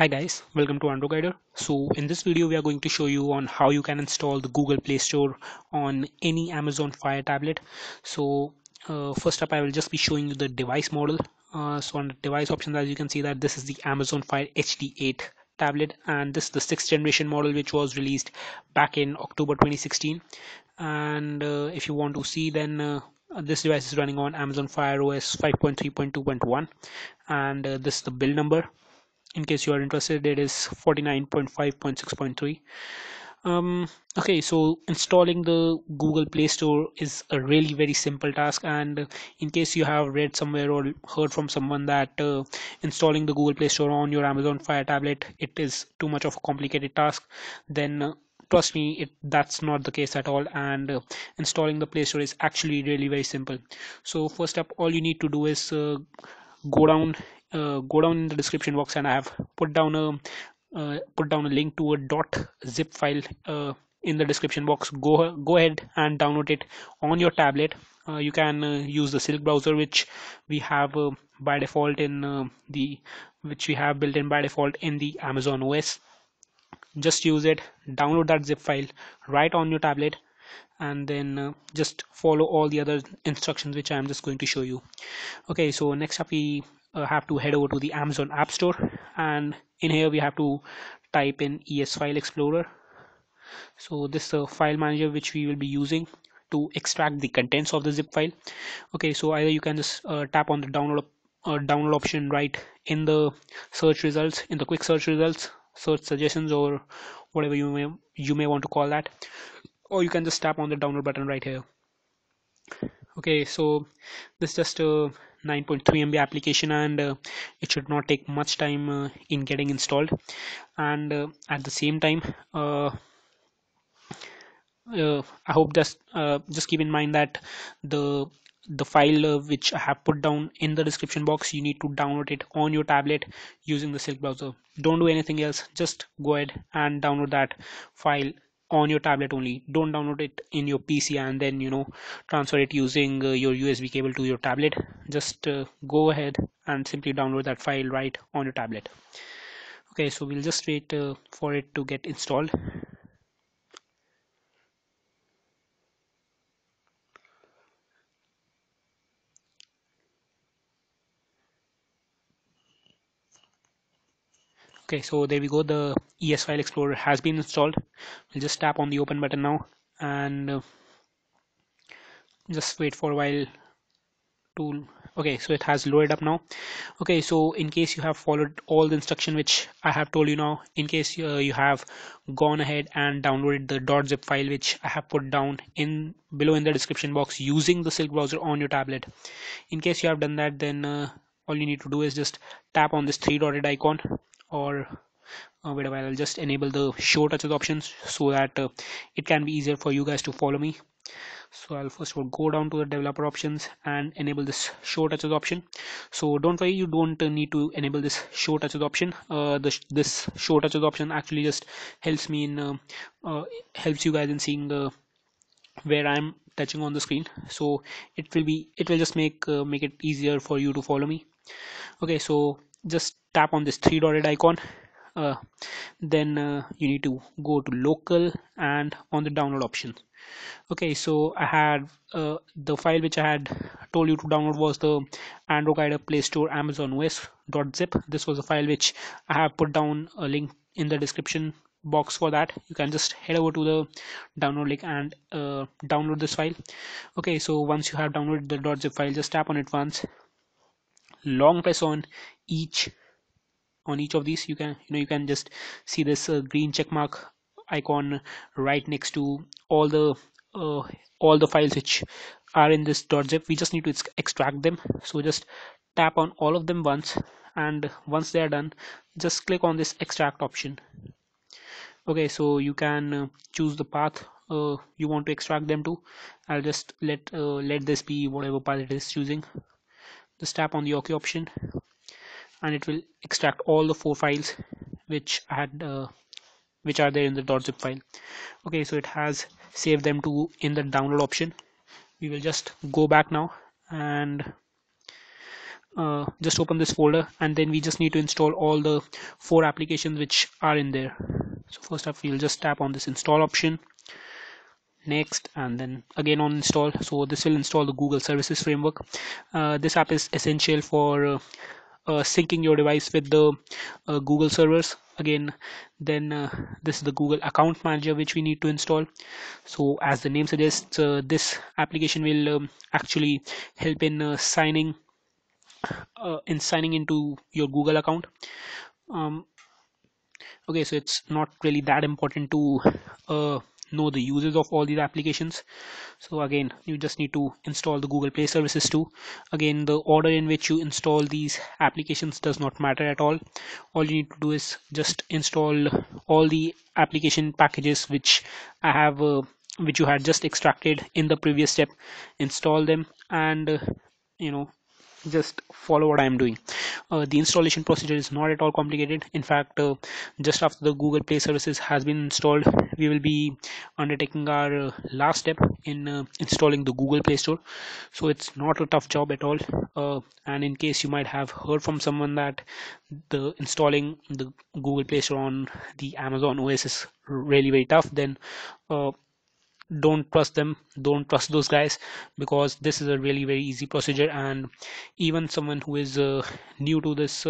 Hi guys, welcome to AndroGuider. So in this video we are going to show you on how you can install the Google Play Store on any Amazon Fire tablet. So first up I will just be showing you the device model. So on the device options, as you can see that this is the Amazon Fire HD 8 tablet, and this is the 6th generation model which was released back in October 2016. And if you want to see, then this device is running on Amazon Fire OS 5.3.2.1, and this is the build number. In case you are interested, it is 49.5.6.3. Okay, so installing the Google Play Store is a really very simple task, and in case you have read somewhere or heard from someone that installing the Google Play Store on your Amazon Fire tablet, it is too much of a complicated task, then trust me, that's not the case at all. And installing the Play Store is actually really very simple. So first up, all you need to do is go down in the description box, and I have put down a link to a .zip file in the description box. Go ahead and download it on your tablet. You can use the Silk browser, which we have by default in the Amazon OS. Just use it. Download that zip file right on your tablet, and then just follow all the other instructions which I am just going to show you. Okay, so next up we have to head over to the Amazon App Store, and in here we have to type in ES File Explorer. So this is the file manager which we will be using to extract the contents of the zip file. Okay, so either you can just tap on the download option right in the search results, in the quick search results, search suggestions, or whatever you may want to call that, or you can just tap on the download button right here. Okay, so this is just a 9.3 MB application, and it should not take much time in getting installed. And at the same time, I hope that just keep in mind that the file which I have put down in the description box, you need to download it on your tablet using the Silk browser. Don't do anything else, just go ahead and download that file on your tablet only. Don't download it in your PC and then transfer it using your USB cable to your tablet. Just go ahead and simply download that file right on your tablet. Okay, so we'll just wait for it to get installed. Okay, so there we go, the ES File Explorer has been installed. We'll just tap on the open button now, and just wait for a while to... Okay, so it has loaded up now. Okay, so in case you have followed all the instruction which I have told you now, in case you have gone ahead and downloaded the .zip file which I have put down in below in the description box using the Silk browser on your tablet, in case you have done that, then all you need to do is just tap on this three dotted icon, or wait a while, I'll just enable the show touches options so that it can be easier for you guys to follow me. So I'll first of all go down to the developer options and enable this show touches option. So don't worry, you don't need to enable this show touches option. This show touches option actually just helps me in helps you guys in seeing where I'm touching on the screen, so it will just make it easier for you to follow me. Okay, so just tap on this three dotted icon, then you need to go to local and on the download option. Okay, so I had the file which I had told you to download was the AndroGuider Play Store Amazon OS.zip. This was a file which I have put down a link in the description box for that. You can just head over to the download link and download this file. Okay, so once you have downloaded the .zip file, just tap on it once, long press on each of these. You can you can just see this green check mark icon right next to all the files which are in this .zip. We just need to extract them, so just tap on all of them once, and once they are done, just click on this extract option. Okay, so you can choose the path you want to extract them to. I'll just let this be whatever path it is choosing. Just tap on the OK option, and it will extract all the 4 files which I had which are there in the .zip file. Okay, so it has saved them to in the download option. We will just go back now, and just open this folder, and then we just need to install all the 4 applications which are in there. So first up, we'll just tap on this install option, next, and then again on install. So this will install the Google services framework. This app is essential for syncing your device with the Google servers. Again, then this is the Google account manager which we need to install. So as the name suggests, this application will actually help in signing into your Google account. Okay, so it's not really that important to know the uses of all these applications. So again, you just need to install the Google Play services too. Again, the order in which you install these applications does not matter at all. All you need to do is just install all the application packages which I have which you had just extracted in the previous step. Install them and you know, just follow what I am doing. The installation procedure is not at all complicated. In fact, just after the Google Play services has been installed, we will be undertaking our last step in installing the Google Play Store. So it's not a tough job at all. And in case you might have heard from someone that the installing the Google Play Store on the Amazon OS is really very tough, then don't trust them, don't trust those guys, because this is a really very easy procedure. And even someone who is new to this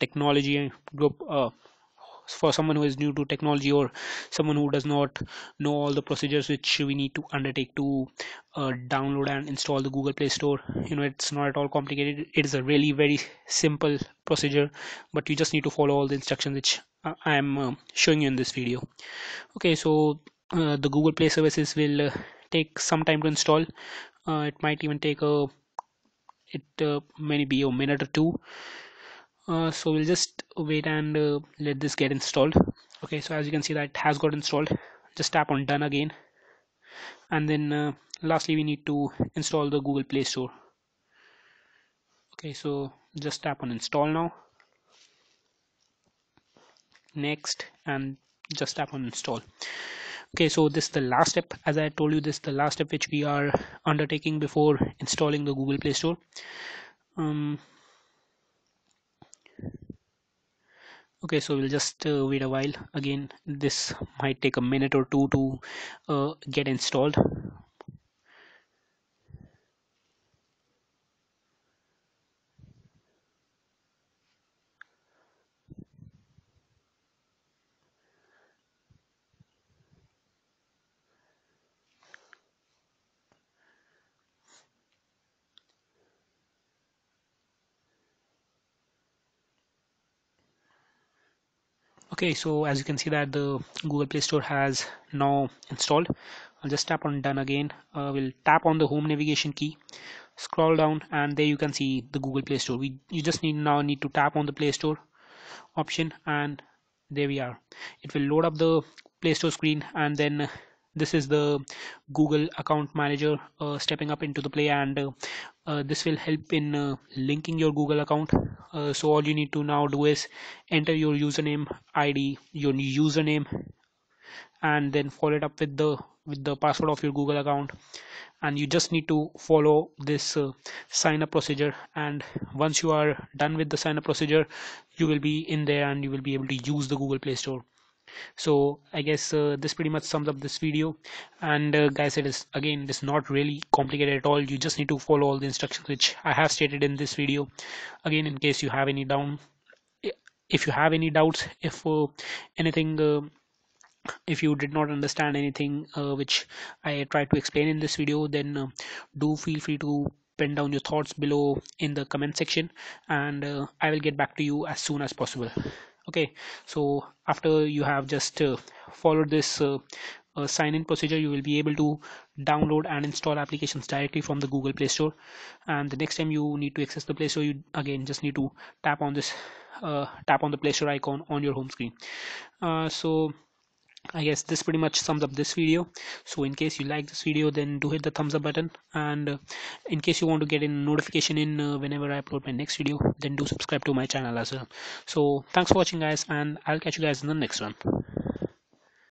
technology group, for someone who is new to technology or someone who does not know all the procedures which we need to undertake to download and install the Google Play Store, you know, it's not at all complicated. It is a really very simple procedure, but you just need to follow all the instructions which I am showing you in this video. Okay, so the Google Play services will take some time to install. It might even take maybe a minute or two. So we'll just wait and let this get installed. Okay, so as you can see that it has got installed. Just tap on done again, and then lastly we need to install the Google Play Store. Okay, so just tap on install now, next, and just tap on install. Okay, so this is the last step. As I told you, this is the last step which we are undertaking before installing the Google Play Store. Okay, so we'll just wait a while. Again, this might take a minute or two to get installed. Okay, so as you can see that the Google Play Store has now installed. I'll just tap on done again. We'll tap on the home navigation key, scroll down, and there you can see the Google Play Store. You just need to tap on the Play Store option, and there we are. It will load up the Play Store screen, and then this is the Google account manager stepping up into the play, and this will help in linking your Google account. So all you need to now do is enter your username, ID, your username, and then follow it up with the password of your Google account, and you just need to follow this sign up procedure. And once you are done with the sign up procedure, you will be in there and you will be able to use the Google Play Store. So I guess this pretty much sums up this video. And guys, it's not really complicated at all. You just need to follow all the instructions which I have stated in this video. Again, in case you have any doubts, if anything, if you did not understand anything which I tried to explain in this video, then do feel free to pin down your thoughts below in the comment section, and I will get back to you as soon as possible. Okay, so after you have just followed this sign in procedure, you will be able to download and install applications directly from the Google Play Store. And the next time you need to access the Play Store, you again just need to tap on the Play Store icon on your home screen. So I guess this pretty much sums up this video. So in case you like this video, then do hit the thumbs up button, and in case you want to get a notification whenever I upload my next video, then do subscribe to my channel as well. So thanks for watching, guys, and I'll catch you guys in the next one.